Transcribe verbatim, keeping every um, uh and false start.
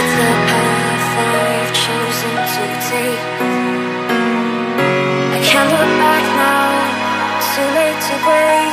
the path I've chosen to take. I can't look back now, too late to break.